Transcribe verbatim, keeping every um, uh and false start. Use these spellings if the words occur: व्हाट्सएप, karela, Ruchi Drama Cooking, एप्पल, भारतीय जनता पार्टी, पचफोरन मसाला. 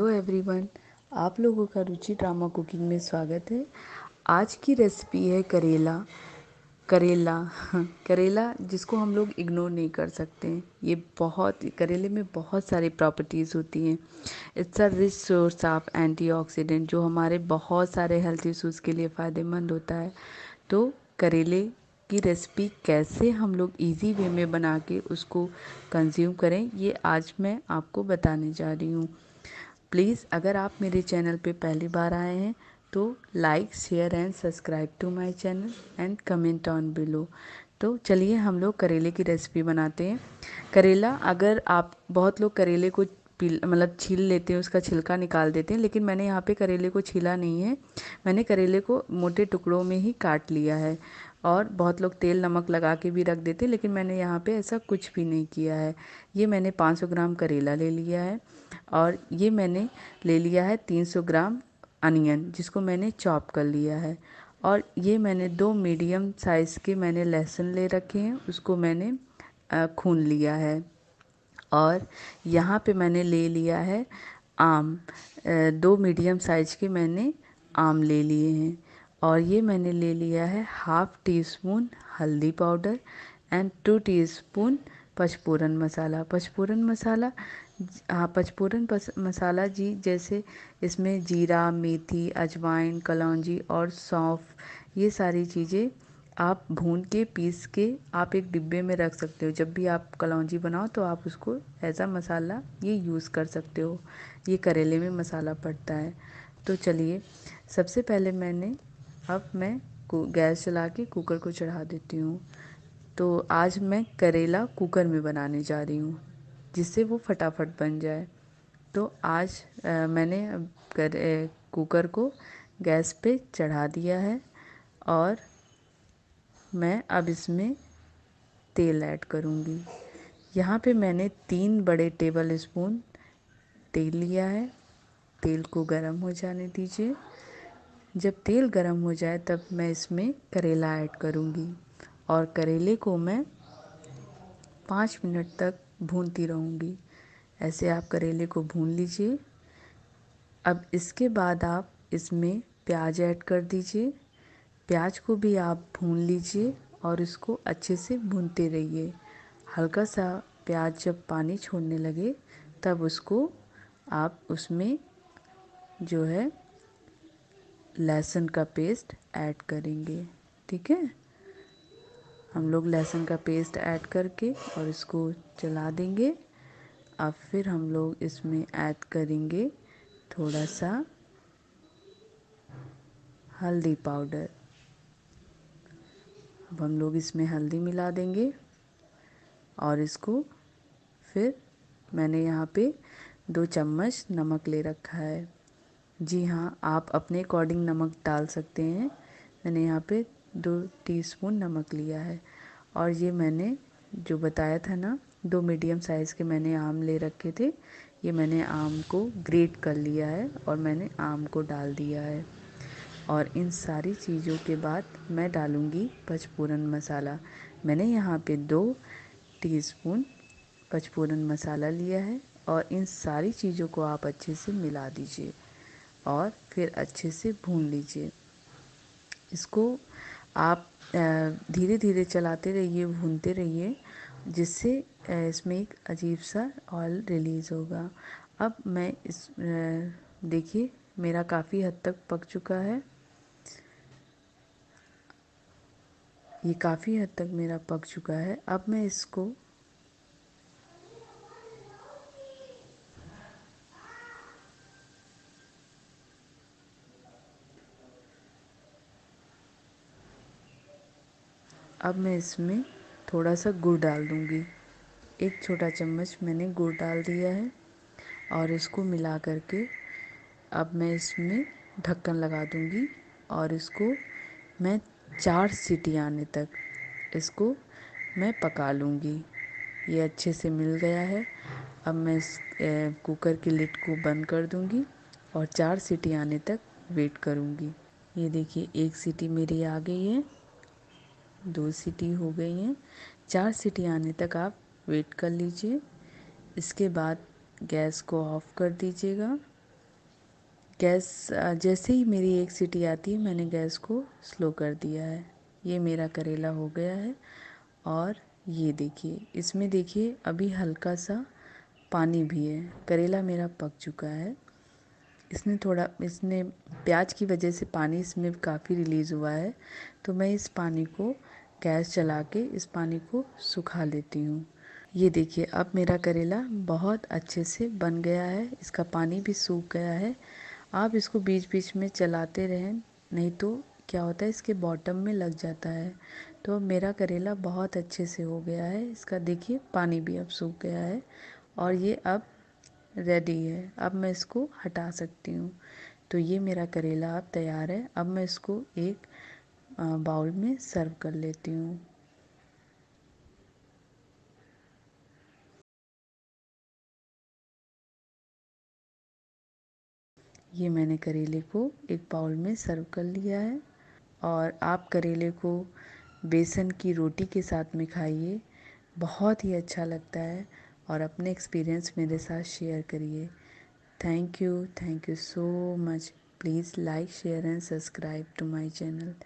Hello everyone, आप लोगों का रुचि ड्रामा कुकिंग में स्वागत है। आज की रेसिपी है करेला। करेला करेला जिसको हम लोग इग्नोर नहीं कर सकते हैं। ये बहुत करेले में बहुत सारी प्रॉपर्टीज़ होती हैं। It's a rich source of antioxidant जो हमारे बहुत सारे हेल्थ इश्यूज़ के लिए फ़ायदेमंद होता है। तो करेले की रेसिपी कैसे हम लोग इजी वे में बना के उसको कंज्यूम करें, ये आज मैं आपको बताने जा रही हूँ। प्लीज़ अगर आप मेरे चैनल पे पहली बार आए हैं तो like share and subscribe to my channel and comment on below. तो चलिए हम लोग करेले की रेसिपी बनाते हैं। करेला, अगर आप बहुत लोग करेले को मतलब छील लेते हैं, उसका छिलका निकाल देते हैं, लेकिन मैंने यहाँ पे करेले को छीला नहीं है। मैंने करेले को मोटे टुकड़ों में ही काट लिया है। और बहुत लोग तेल नमक लगा के भी रख देते, लेकिन मैंने यहाँ पे ऐसा कुछ भी नहीं किया है। ये मैंने पाँच सौ ग्राम करेला ले लिया है और ये मैंने ले लिया है तीन सौ ग्राम अनियन जिसको मैंने चॉप कर लिया है। और ये मैंने दो मीडियम साइज़ के मैंने लहसुन ले रखे हैं, उसको मैंने खून लिया है। और यहाँ पे मैंने ले लिया है आम, दो मीडियम साइज़ के मैंने आम ले लिए हैं। और ये मैंने ले लिया है हाफ़ टी स्पून हल्दी powder and two teaspoon पचफोरन मसाला। पचफोरन मसाला हाँ पचफोरन मसाला जी जैसे इसमें जीरा, मेथी, अजवाइन, कलौंजी और सौंफ, ये सारी चीज़ें आप भून के पीस के आप एक डिब्बे में रख सकते हो। जब भी आप कलौंजी बनाओ तो आप उसको एज आ मसाला ये यूज़ कर सकते हो। ये करेले में मसाला पड़ता है। तो चलिए सबसे पहले मैंने अब मैं गैस चला के कुकर को चढ़ा देती हूँ। तो आज मैं करेला कुकर में बनाने जा रही हूँ जिससे वो फटाफट बन जाए। तो आज आ, मैंने कर, कुकर को गैस पे चढ़ा दिया है और मैं अब इसमें तेल ऐड करूँगी। यहाँ पे मैंने तीन बड़े टेबल स्पून तेल लिया है। तेल को गरम हो जाने दीजिए। जब तेल गरम हो जाए तब मैं इसमें करेला ऐड करूँगी और करेले को मैं पाँच मिनट तक भूनती रहूँगी। ऐसे आप करेले को भून लीजिए। अब इसके बाद आप इसमें प्याज ऐड कर दीजिए। प्याज को भी आप भून लीजिए और इसको अच्छे से भूनते रहिए। हल्का सा प्याज जब पानी छोड़ने लगे तब उसको आप उसमें जो है लहसुन का पेस्ट ऐड करेंगे। ठीक है, हम लोग लहसुन का पेस्ट ऐड करके और इसको चला देंगे। अब फिर हम लोग इसमें ऐड करेंगे थोड़ा सा हल्दी पाउडर। अब हम लोग इसमें हल्दी मिला देंगे और इसको फिर मैंने यहाँ पे दो चम्मच नमक ले रखा है। जी हाँ, आप अपने अकॉर्डिंग नमक डाल सकते हैं। मैंने यहाँ पे दो टीस्पून नमक लिया है। और ये मैंने जो बताया था ना, दो मीडियम साइज़ के मैंने आम ले रखे थे, ये मैंने आम को ग्रेट कर लिया है और मैंने आम को डाल दिया है। और इन सारी चीज़ों के बाद मैं डालूँगी पचफोरन मसाला। मैंने यहाँ पे दो टीस्पून पचफोरन मसाला लिया है और इन सारी चीज़ों को आप अच्छे से मिला दीजिए और फिर अच्छे से भून लीजिए। इसको आप धीरे धीरे चलाते रहिए, भूनते रहिए, जिससे इसमें एक अजीब सा ऑयल रिलीज़ होगा। अब मैं इस देखिए मेरा काफ़ी हद तक पक चुका है। ये काफ़ी हद तक मेरा पक चुका है। अब मैं इसको अब मैं इसमें थोड़ा सा गुड़ डाल दूँगी। एक छोटा चम्मच मैंने गुड़ डाल दिया है और इसको मिला करके अब मैं इसमें ढक्कन लगा दूँगी और इसको मैं चार सीटी आने तक इसको मैं पका लूँगी। ये अच्छे से मिल गया है। अब मैं इस ए, कुकर की लिड को बंद कर दूँगी और चार सीटी आने तक वेट करूँगी। ये देखिए एक सीटी मेरी आ गई है, दो सीटी हो गई हैं, चार सीटी आने तक आप वेट कर लीजिए। इसके बाद गैस को ऑफ कर दीजिएगा गैस जैसे ही मेरी एक सीटी आती है मैंने गैस को स्लो कर दिया है। ये मेरा करेला हो गया है और ये देखिए इसमें देखिए अभी हल्का सा पानी भी है। करेला मेरा पक चुका है। इसने थोड़ा इसने प्याज की वजह से पानी इसमें काफ़ी रिलीज़ हुआ है, तो मैं इस पानी को गैस चला के इस पानी को सुखा लेती हूँ। ये देखिए अब मेरा करेला बहुत अच्छे से बन गया है, इसका पानी भी सूख गया है। आप इसको बीच बीच में चलाते रहें, नहीं तो क्या होता है इसके बॉटम में लग जाता है। तो मेरा करेला बहुत अच्छे से हो गया है, इसका देखिए पानी भी अब सूख गया है और ये अब रेडी है। अब मैं इसको हटा सकती हूँ। तो ये मेरा करेला अब तैयार है। अब मैं इसको एक बाउल में सर्व कर लेती हूँ। ये मैंने करेले को एक बाउल में सर्व कर लिया है। और आप करेले को बेसन की रोटी के साथ में खाइए, बहुत ही अच्छा लगता है। और अपने एक्सपीरियंस मेरे साथ शेयर करिए। Thank you thank you so much. Please like share and subscribe to my channel.